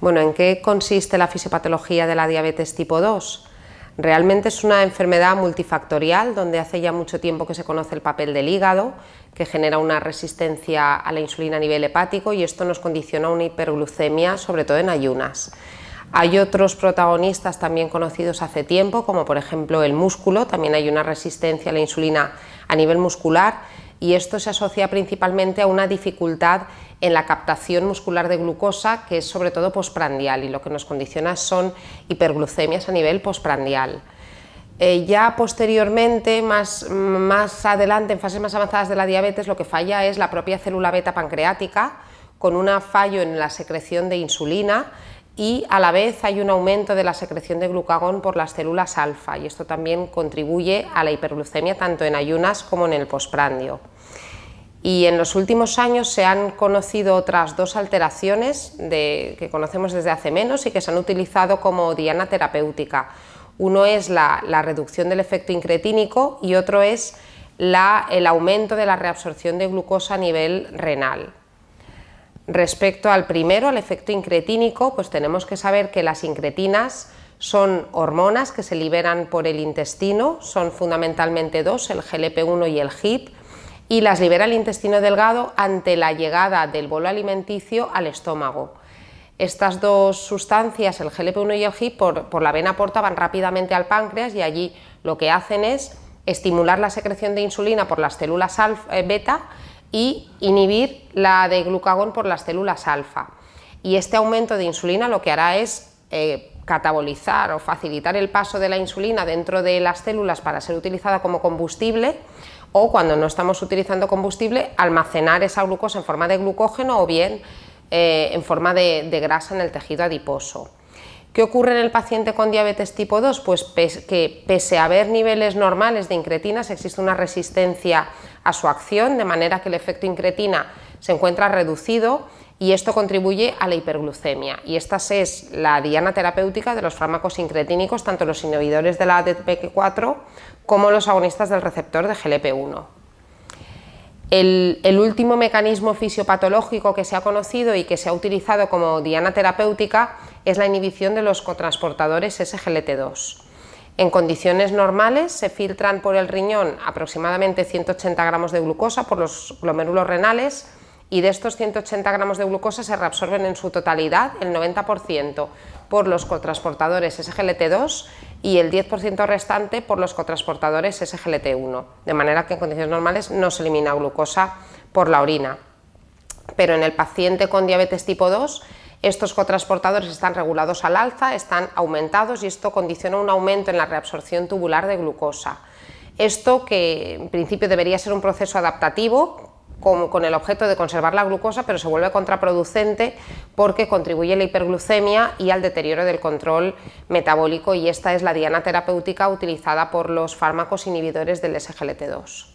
Bueno, ¿en qué consiste la fisiopatología de la diabetes tipo 2? Realmente es una enfermedad multifactorial donde hace ya mucho tiempo que se conoce el papel del hígado, que genera una resistencia a la insulina a nivel hepático y esto nos condiciona a una hiperglucemia, sobre todo en ayunas. Hay otros protagonistas también conocidos hace tiempo, como por ejemplo el músculo, también hay una resistencia a la insulina a nivel muscular y esto se asocia principalmente a una dificultad en la captación muscular de glucosa, que es sobre todo postprandial, y lo que nos condiciona son hiperglucemias a nivel postprandial. Ya posteriormente, más adelante, en fases más avanzadas de la diabetes, lo que falla es la propia célula beta pancreática, con un fallo en la secreción de insulina, y a la vez hay un aumento de la secreción de glucagón por las células alfa, y esto también contribuye a la hiperglucemia tanto en ayunas como en el postprandio. Y en los últimos años se han conocido otras dos alteraciones que conocemos desde hace menos y que se han utilizado como diana terapéutica. Uno es la reducción del efecto incretínico y otro es el aumento de la reabsorción de glucosa a nivel renal. Respecto al primero, al efecto incretínico, pues tenemos que saber que las incretinas son hormonas que se liberan por el intestino, son fundamentalmente dos, el GLP-1 y el GIP, y las libera el intestino delgado ante la llegada del bolo alimenticio al estómago. Estas dos sustancias, el GLP-1 y el GIP, por la vena porta van rápidamente al páncreas y allí lo que hacen es estimular la secreción de insulina por las células beta y inhibir la de glucagón por las células alfa. Y este aumento de insulina lo que hará es catabolizar o facilitar el paso de la insulina dentro de las células para ser utilizada como combustible, o cuando no estamos utilizando combustible, almacenar esa glucosa en forma de glucógeno o bien en forma de grasa en el tejido adiposo. ¿Qué ocurre en el paciente con diabetes tipo 2? Pues que pese a haber niveles normales de incretinas, existe una resistencia a su acción, de manera que el efecto incretina se encuentra reducido y esto contribuye a la hiperglucemia. Y esta es la diana terapéutica de los fármacos incretínicos, tanto los inhibidores de la DPP-4 como los agonistas del receptor de GLP-1. El último mecanismo fisiopatológico que se ha conocido y que se ha utilizado como diana terapéutica es la inhibición de los cotransportadores SGLT2. En condiciones normales se filtran por el riñón aproximadamente 180 gramos de glucosa por los glomérulos renales y de estos 180 gramos de glucosa se reabsorben en su totalidad el 90% por los cotransportadores SGLT2 y el 10% restante por los cotransportadores SGLT1, de manera que en condiciones normales no se elimina glucosa por la orina. Pero en el paciente con diabetes tipo 2, estos cotransportadores están regulados al alza, están aumentados y esto condiciona un aumento en la reabsorción tubular de glucosa. Esto, que en principio debería ser un proceso adaptativo, con el objeto de conservar la glucosa, pero se vuelve contraproducente porque contribuye a la hiperglucemia y al deterioro del control metabólico, y esta es la diana terapéutica utilizada por los fármacos inhibidores del SGLT2.